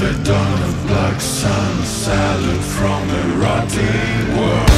the dawn of black sun, salute from a rotting world.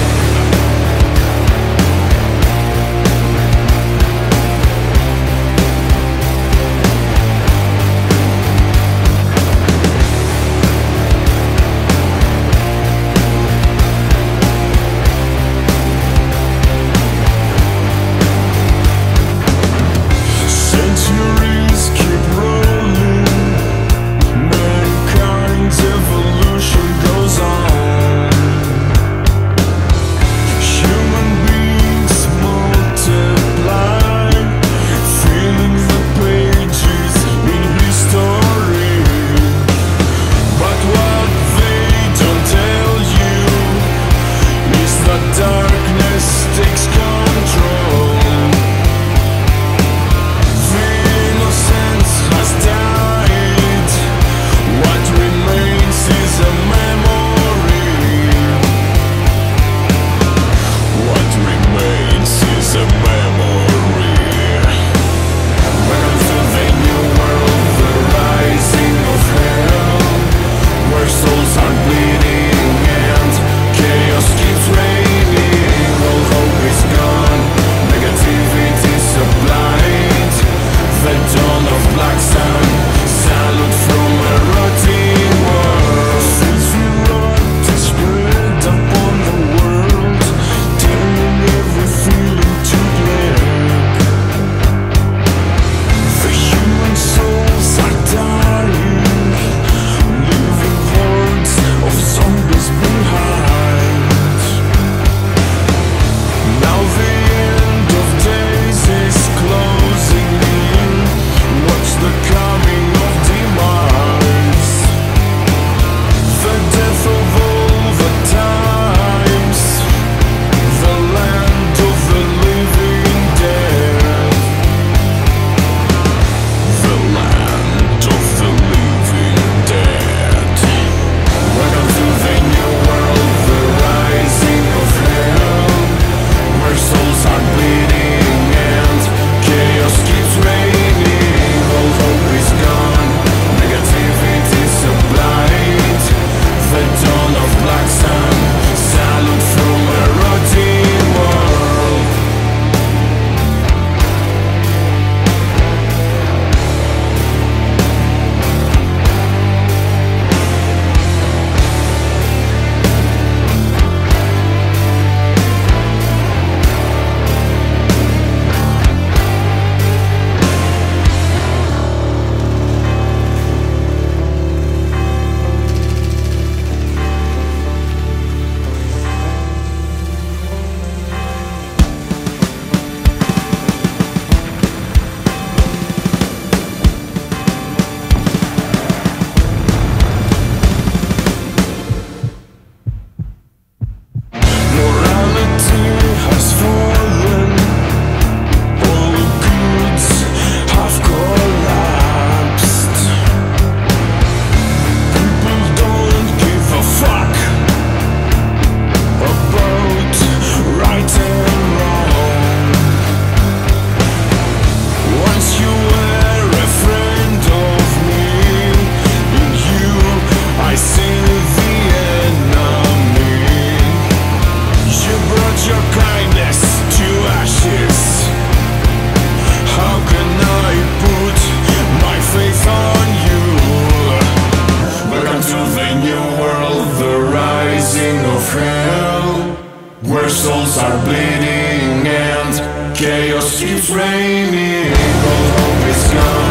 Where souls are bleeding and chaos keeps reigning, all hope is gone.